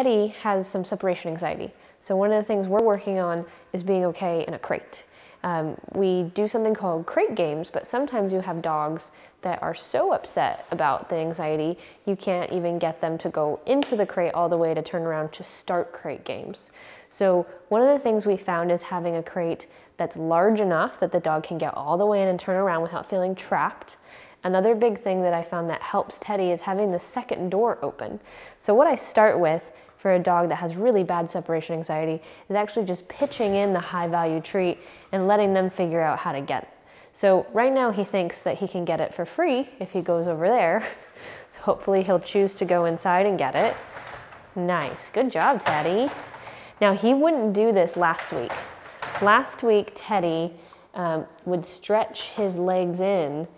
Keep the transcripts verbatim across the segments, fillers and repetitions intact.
Teddy has some separation anxiety. So one of the things we're working on is being okay in a crate. Um, we do something called crate games, but sometimes you have dogs that are so upset about the anxiety, you can't even get them to go into the crate all the way to turn around to start crate games. So one of the things we found is having a crate that's large enough that the dog can get all the way in and turn around without feeling trapped. Another big thing that I found that helps Teddy is having the second door open. So what I start with for a dog that has really bad separation anxiety is actually just pitching in the high value treat and letting them figure out how to get it. So right now he thinks that he can get it for free if he goes over there. So hopefully he'll choose to go inside and get it. Nice, good job, Teddy. Now he wouldn't do this last week. Last week, Teddy um, would stretch his legs in,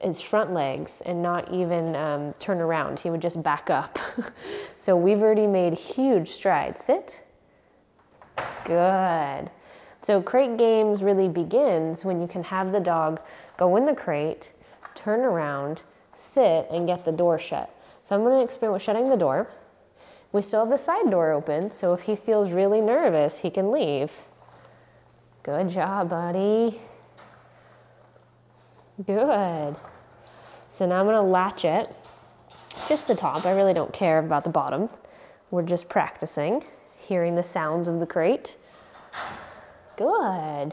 his front legs, and not even um, turn around. He would just back up. So we've already made huge strides. Sit. Good. So crate games really begins when you can have the dog go in the crate, turn around, sit, and get the door shut. So I'm going to experiment with shutting the door. We still have the side door open, so if he feels really nervous, he can leave. Good job, buddy. Good. So now I'm going to latch it, just the top. I really don't care about the bottom. We're just practicing, hearing the sounds of the crate. Good. I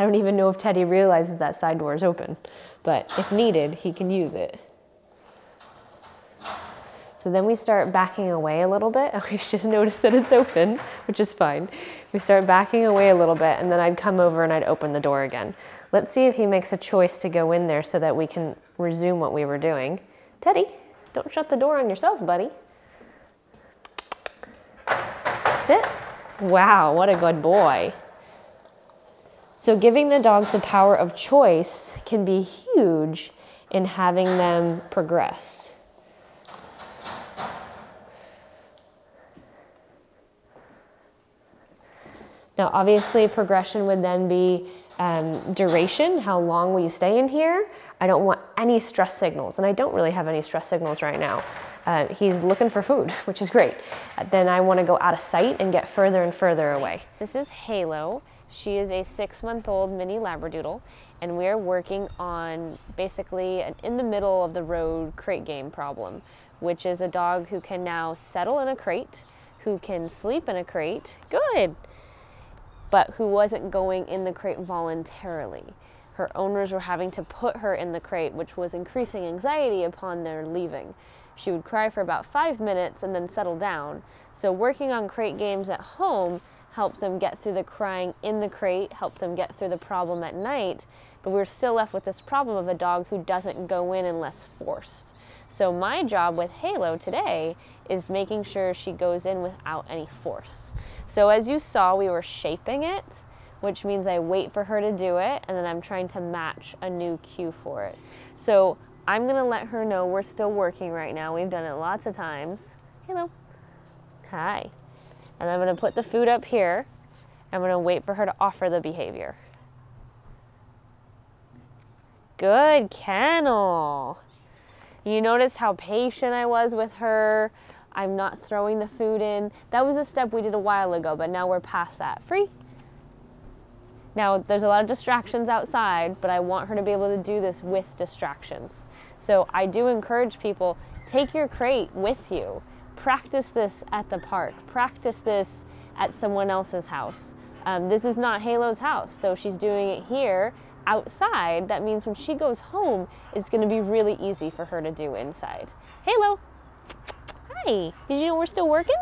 don't even know if Teddy realizes that side door is open, but if needed, he can use it. So then we start backing away a little bit. I just noticed that it's open, which is fine. We start backing away a little bit, and then I'd come over and I'd open the door again. Let's see if he makes a choice to go in there so that we can resume what we were doing. Teddy, don't shut the door on yourself, buddy. Sit. Wow, what a good boy. So giving the dogs the power of choice can be huge in having them progress. Now, obviously, progression would then be um, duration. How long will you stay in here? I don't want any stress signals, and I don't really have any stress signals right now. Uh, he's looking for food, which is great. Then I want to go out of sight and get further and further away. This is Halo. She is a six-month-old mini Labradoodle, and we're working on basically an in-the-middle-of-the-road crate game problem, which is a dog who can now settle in a crate, who can sleep in a crate. Good. But who wasn't going in the crate voluntarily. Her owners were having to put her in the crate, which was increasing anxiety upon their leaving. She would cry for about five minutes and then settle down. So working on crate games at home helped them get through the crying in the crate, helped them get through the problem at night, but we were still left with this problem of a dog who doesn't go in unless forced. So my job with Halo today is making sure she goes in without any force. So as you saw, we were shaping it, which means I wait for her to do it, and then I'm trying to match a new cue for it. So I'm gonna let her know we're still working right now. We've done it lots of times. Hello. Hi. And I'm gonna put the food up here. I'm gonna wait for her to offer the behavior. Good kennel. You notice how patient I was with her. I'm not throwing the food in. That was a step we did a while ago, but now we're past that. Free. Now, there's a lot of distractions outside, but I want her to be able to do this with distractions. So I do encourage people, take your crate with you. Practice this at the park. Practice this at someone else's house. Um, this is not Halo's house, so she's doing it here outside. That means when she goes home, it's gonna be really easy for her to do inside. Halo. Did you know we're still working?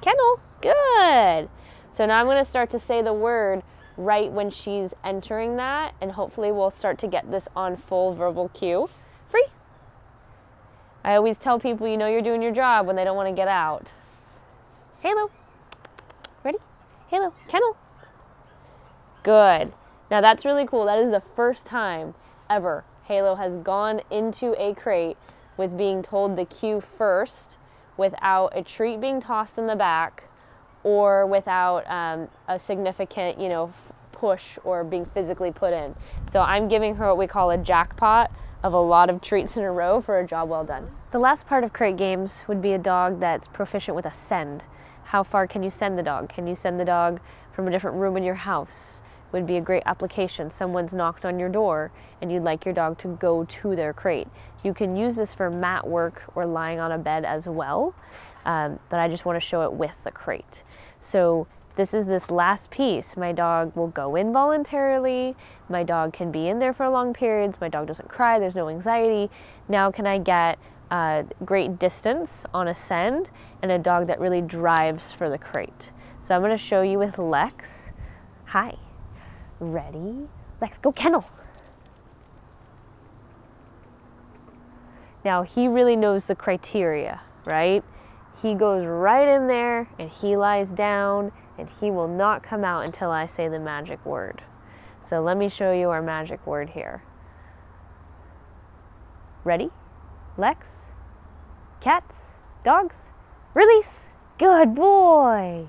Kennel, good. So now I'm gonna start to say the word right when she's entering that, and hopefully we'll start to get this on full verbal cue. Free. I always tell people, you know you're doing your job when they don't wanna get out. Halo, ready? Halo, kennel. Good. Now that's really cool. That is the first time ever Halo has gone into a crate with being told the cue first, without a treat being tossed in the back, or without um, a significant, you know, push or being physically put in. So I'm giving her what we call a jackpot of a lot of treats in a row for a job well done. The last part of crate games would be a dog that's proficient with a send. How far can you send the dog? Can you send the dog from a different room in your house? Would be a great application. Someone's knocked on your door and you'd like your dog to go to their crate. You can use this for mat work or lying on a bed as well, um, but I just want to show it with the crate. So this is this last piece. My dog will go in voluntarily. My dog can be in there for long periods. My dog doesn't cry. There's no anxiety. Now can I get a great distance on a send and a dog that really drives for the crate? So I'm going to show you with Lex. Hi. Ready? Lex, go kennel. Now he really knows the criteria, right? He goes right in there and he lies down and he will not come out until I say the magic word. So let me show you our magic word here. Ready? Lex? Cats? Dogs? Release! Good boy!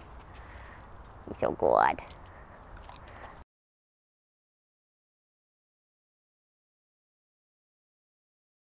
He's so good.